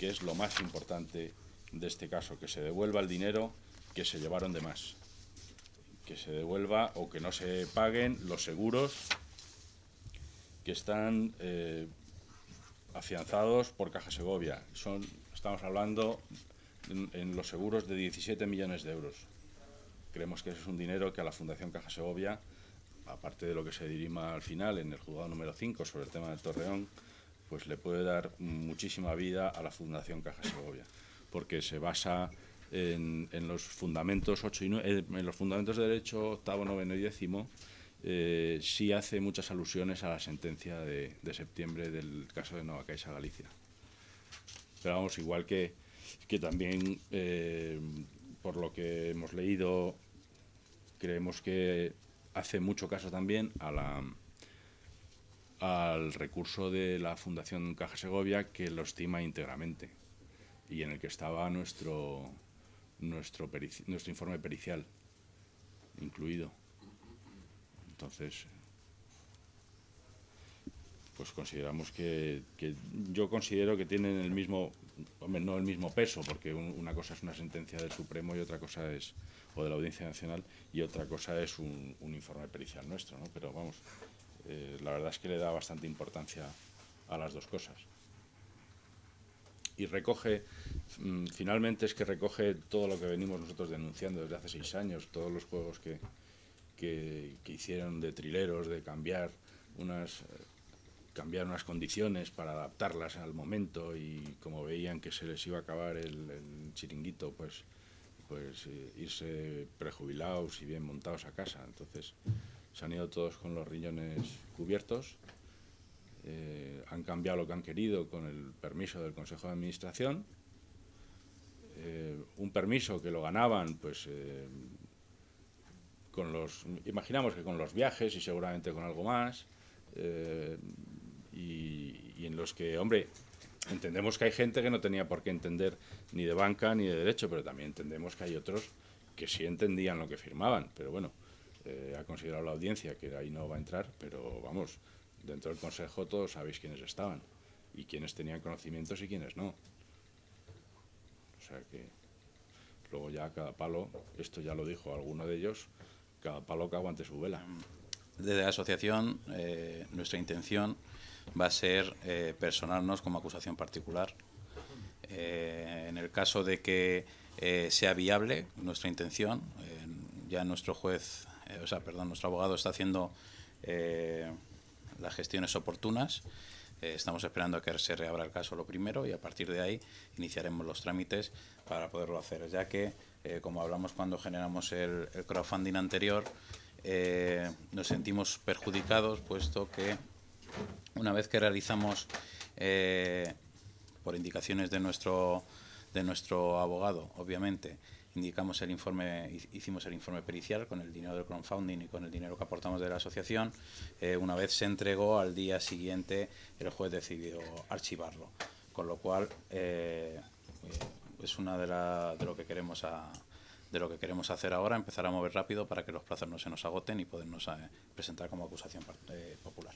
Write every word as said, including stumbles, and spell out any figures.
que es lo más importante de este caso, que se devuelva el dinero que se llevaron de más, que se devuelva o que no se paguen los seguros que están eh, afianzados por Caja Segovia. Son, estamos hablando en, en los seguros de diecisiete millones de euros. Creemos que ese es un dinero que a la Fundación Caja Segovia, aparte de lo que se dirima al final en el juzgado número cinco sobre el tema del Torreón, pues le puede dar muchísima vida a la Fundación Caja Segovia, porque se basa en, en los fundamentos ocho y nueve, en los fundamentos de derecho octavo, noveno y décimo. Eh, sí hace muchas alusiones a la sentencia de, de septiembre del caso de Nova Caixa Galicia. Pero vamos, igual que, que también, eh, por lo que hemos leído, creemos que hace mucho caso también a la, al recurso de la Fundación Caja Segovia, que lo estima íntegramente y en el que estaba nuestro, nuestro, perici, nuestro informe pericial incluido. Entonces, pues consideramos que, que yo considero que tienen el mismo, hombre, no el mismo peso, porque un, una cosa es una sentencia del Supremo y otra cosa es, o de la Audiencia Nacional, y otra cosa es un, un informe pericial nuestro, ¿no? Pero vamos, eh, la verdad es que le da bastante importancia a las dos cosas. Y recoge, mmm, finalmente es que recoge todo lo que venimos nosotros denunciando desde hace seis años, todos los juegos que... Que, que hicieron de trileros, de cambiar unas, cambiar unas condiciones para adaptarlas al momento, y como veían que se les iba a acabar el, el chiringuito, pues, pues irse prejubilados y bien montados a casa. Entonces se han ido todos con los riñones cubiertos, eh, han cambiado lo que han querido con el permiso del Consejo de Administración, eh, un permiso que lo ganaban, pues... Eh, con los, imaginamos que con los viajes y seguramente con algo más, eh, y, y en los que, hombre, entendemos que hay gente que no tenía por qué entender ni de banca ni de derecho, pero también entendemos que hay otros que sí entendían lo que firmaban, pero bueno, eh, ha considerado la audiencia que ahí no va a entrar, pero vamos, dentro del Consejo todos sabéis quiénes estaban y quiénes tenían conocimientos y quiénes no. O sea que luego ya cada palo, esto ya lo dijo alguno de ellos, cada palo que aguante su vela. Desde la asociación, eh, nuestra intención va a ser eh, personarnos como acusación particular. Eh, en el caso de que eh, sea viable nuestra intención, eh, ya nuestro juez, eh, o sea, perdón, nuestro abogado está haciendo eh, las gestiones oportunas. Eh, estamos esperando a que se reabra el caso lo primero y a partir de ahí iniciaremos los trámites para poderlo hacer, ya que, eh, como hablamos cuando generamos el, el crowdfunding anterior, eh, nos sentimos perjudicados, puesto que una vez que realizamos, eh, por indicaciones de nuestro, de nuestro abogado, obviamente, indicamos el informe, hicimos el informe pericial con el dinero del crowdfunding y con el dinero que aportamos de la asociación. Eh, una vez se entregó, al día siguiente el juez decidió archivarlo, con lo cual eh, es una de, la, de lo que queremos a, de lo que queremos hacer ahora, empezar a mover rápido para que los plazos no se nos agoten y podernos a, presentar como acusación eh, popular.